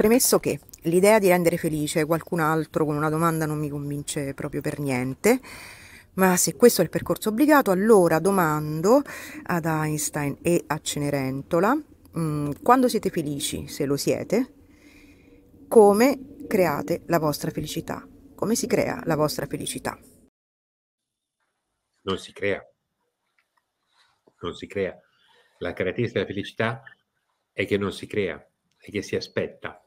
Premesso che l'idea di rendere felice qualcun altro con una domanda non mi convince proprio per niente, ma se questo è il percorso obbligato, allora domando ad Einstein e a Cenerentola: quando siete felici, se lo siete, come create la vostra felicità? Come si crea la vostra felicità? Non si crea. Non si crea. La caratteristica della felicità è che non si crea, è che si aspetta.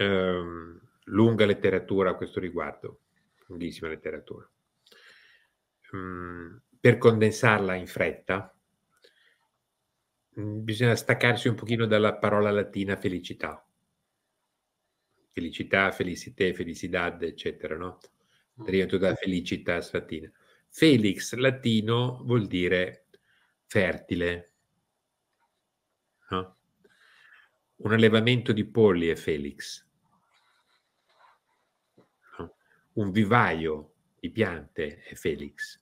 Lunga letteratura a questo riguardo, lunghissima letteratura. Per condensarla in fretta, bisogna staccarsi un pochino dalla parola latina felicità. Felicità, felicite, felicidad, eccetera, no? Derivato da felicitas latina. Felix latino vuol dire fertile, no? Un allevamento di polli è felix. Un vivaio di piante è felix.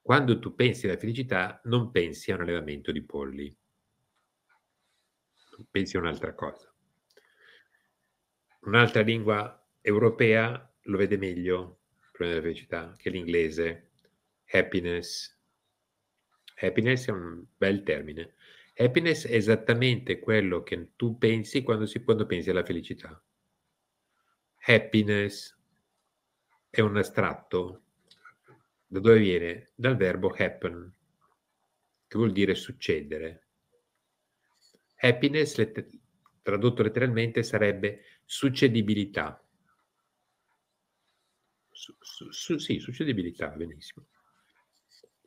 Quando tu pensi alla felicità, non pensi a un allevamento di polli, pensi a un'altra cosa. Un'altra lingua europea lo vede meglio, il problema della felicità, che l'inglese. Happiness. Happiness è un bel termine. Happiness è esattamente quello che tu pensi quando pensi alla felicità. Happiness è un astratto. Da dove viene? Dal verbo happen, che vuol dire succedere. Happiness, tradotto letteralmente, sarebbe succedibilità. Sì, succedibilità, benissimo.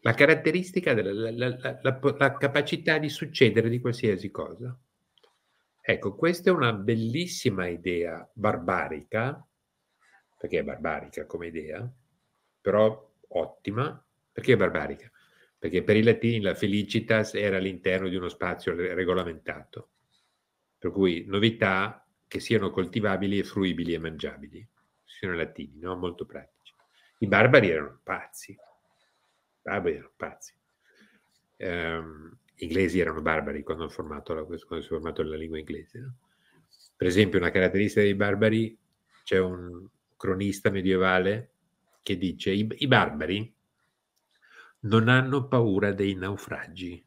La caratteristica, la capacità di succedere di qualsiasi cosa. Ecco, questa è una bellissima idea barbarica, perché è barbarica come idea, però ottima. Perché è barbarica? Perché per i latini la felicitas era all'interno di uno spazio regolamentato, per cui novità che siano coltivabili, fruibili e mangiabili. Sono i latini, no? Molto pratici. I barbari erano pazzi. Gli inglesi erano barbari quando si è formato la lingua inglese, no? Per esempio, una caratteristica dei barbari, c'è un cronista medievale che dice: i barbari non hanno paura dei naufragi.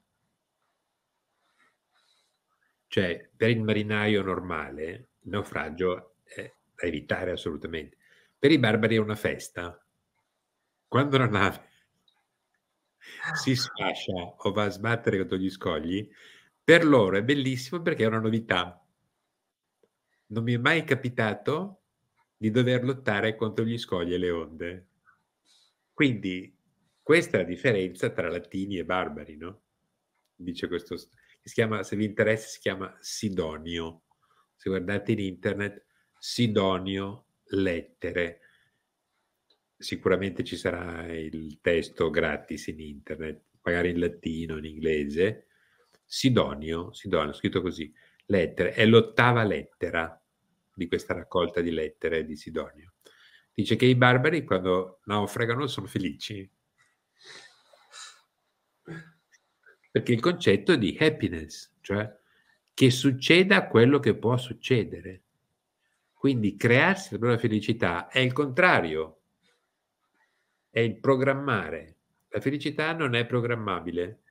Cioè, per il marinaio normale il naufragio è da evitare assolutamente. Per i barbari è una festa. Quando la nave si sfascia o va a sbattere contro gli scogli, per loro è bellissimo perché è una novità. Non mi è mai capitato di dover lottare contro gli scogli e le onde. Quindi questa è la differenza tra latini e barbari, no? Dice questo, se vi interessa, si chiama Sidonio. Se guardate in internet, Sidonio lettere. Sicuramente ci sarà il testo gratis in internet, magari in latino, in inglese. Sidonio, scritto così, lettere. È l'ottava lettera di questa raccolta di lettere di Sidonio. Dice che i barbari quando naufragano sono felici, perché il concetto è di happiness, cioè che succeda quello che può succedere. Quindi crearsi la propria felicità è il contrario, è il programmare. La felicità non è programmabile.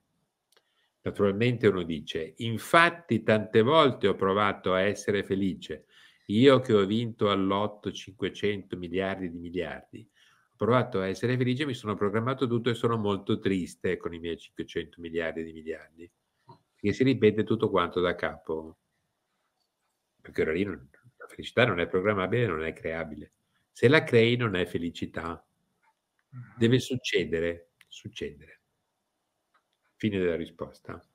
Naturalmente uno dice: infatti tante volte ho provato a essere felice, io che ho vinto all'otto 500 miliardi di miliardi, ho provato a essere felice, mi sono programmato tutto e sono molto triste con i miei 500 miliardi di miliardi, perché si ripete tutto quanto da capo, perché ora lì la felicità non è programmabile, non è creabile. Se la crei non è felicità, deve succedere. Fine della risposta.